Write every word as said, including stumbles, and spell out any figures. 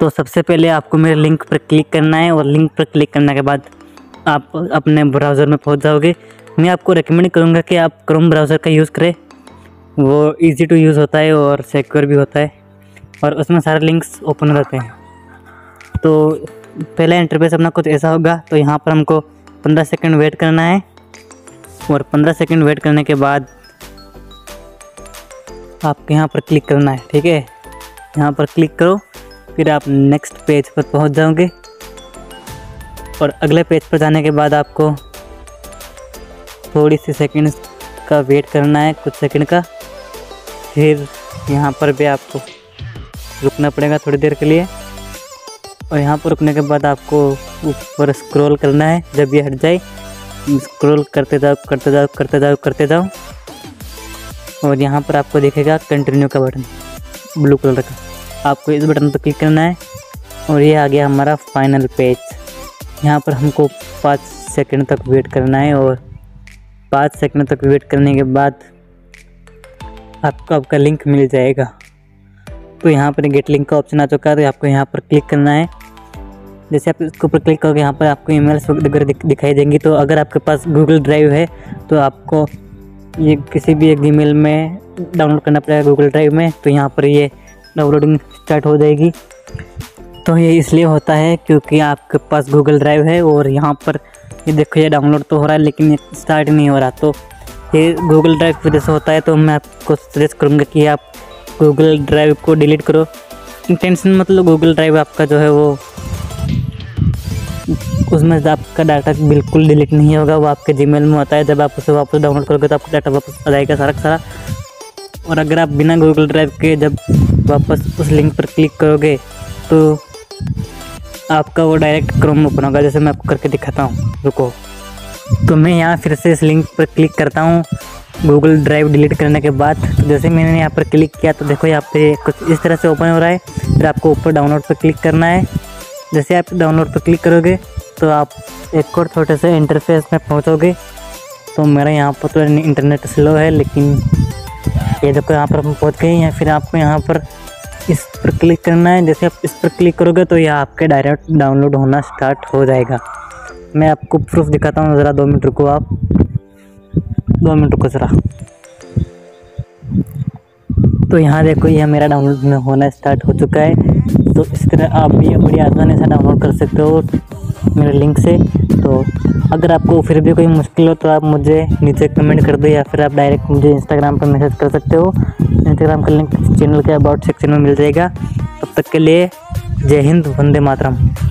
तो सबसे पहले आपको मेरे लिंक पर क्लिक करना है और लिंक पर क्लिक करने के बाद आप अपने ब्राउज़र में पहुंच जाओगे। मैं आपको रेकमेंड करूंगा कि आप क्रोम ब्राउज़र का यूज़ करें, वो इजी टू यूज़ होता है और सिक्योर भी होता है और उसमें सारे लिंक्स ओपन हो जाते हैं। तो पहला इंटरफेस अपना कुछ ऐसा होगा। तो यहाँ पर हमको पंद्रह सेकेंड वेट करना है और पंद्रह सेकेंड वेट करने के बाद आपको यहाँ पर क्लिक करना है, ठीक है। यहाँ पर क्लिक करो, फिर आप नेक्स्ट पेज पर पहुँच जाओगे और अगले पेज पर जाने के बाद आपको थोड़ी सी सेकंड्स का वेट करना है, कुछ सेकंड का। फिर यहाँ पर भी आपको रुकना पड़ेगा थोड़ी देर के लिए और यहाँ पर रुकने के बाद आपको ऊपर स्क्रॉल करना है। जब ये हट जाए स्क्रॉल करते जाओ करते जाओ करते जाओ करते जाओ और यहाँ पर आपको देखेगा कंटिन्यू का बटन ब्लू कलर का, आपको इस बटन पर क्लिक करना है और ये आ गया हमारा फाइनल पेज। यहाँ पर हमको पाँच सेकंड तक वेट करना है और पाँच सेकंड तक वेट करने के बाद आपको आपका लिंक मिल जाएगा। तो यहाँ पर गेट लिंक का ऑप्शन आ चुका है, तो आपको यहाँ पर क्लिक करना है। जैसे आप इसके ऊपर क्लिक करोगे यहाँ पर आपको ईमेल्स वगैरह दिखाई देंगी। तो अगर आपके पास गूगल ड्राइव है तो आपको ये किसी भी एक ईमेल में डाउनलोड करना पड़ेगा गूगल ड्राइव में। तो यहाँ पर ये डाउनलोडिंग स्टार्ट हो जाएगी। तो ये इसलिए होता है क्योंकि आपके पास गूगल ड्राइव है और यहाँ पर ये देखो ये डाउनलोड तो हो रहा है लेकिन ये स्टार्ट नहीं हो रहा। तो ये गूगल ड्राइव की वजह से होता है। तो मैं आपको सजेस्ट करूँगा कि आप गूगल ड्राइव को डिलीट करो। टेंशन मतलब गूगल ड्राइव आपका जो है वो उसमें आपका डाटा बिल्कुल डिलीट नहीं होगा, वो आपके जीमेल में होता है। जब आप उसे वापस डाउनलोड करोगे तो आपका डाटा वापस आ जाएगा सारा सारा। और अगर आप बिना गूगल ड्राइव के जब वापस उस लिंक पर क्लिक करोगे तो आपका वो डायरेक्ट क्रोम ओपन होगा, जैसे मैं आपको करके दिखाता हूँ, रुको। तो मैं यहाँ फिर से इस लिंक पर क्लिक करता हूँ गूगल ड्राइव डिलीट करने के बाद। तो जैसे मैंने यहाँ पर क्लिक किया तो देखो यहाँ पे कुछ इस तरह से ओपन हो रहा है। फिर आपको ऊपर डाउनलोड पर क्लिक करना है। जैसे आप डाउनलोड पर क्लिक करोगे तो आप एक और छोटे से इंटरफेस में पहुँचोगे। तो मेरा यहाँ पर तो इंटरनेट स्लो है लेकिन ये देखो यहाँ पर हम पहुँच गए हैं। फिर आपको यहाँ पर इस पर क्लिक करना है। जैसे आप इस पर क्लिक करोगे तो यह आपके डायरेक्ट डाउनलोड होना स्टार्ट हो जाएगा। मैं आपको प्रूफ दिखाता हूँ, ज़रा दो मिनट रुको, आप दो मिनट रुको ज़रा। तो यहाँ देखो यह मेरा डाउनलोड होना स्टार्ट हो चुका है। तो इस तरह आप ये बड़ी आसानी से डाउनलोड कर सकते हो मेरे लिंक से। तो अगर आपको फिर भी कोई मुश्किल हो तो आप मुझे नीचे कमेंट कर दो या फिर आप डायरेक्ट मुझे इंस्टाग्राम पर मैसेज कर सकते हो। इंस्टाग्राम का लिंक चैनल के अबाउट सेक्शन में मिल जाएगा। तब तक के लिए जय हिंद, वंदे मातरम।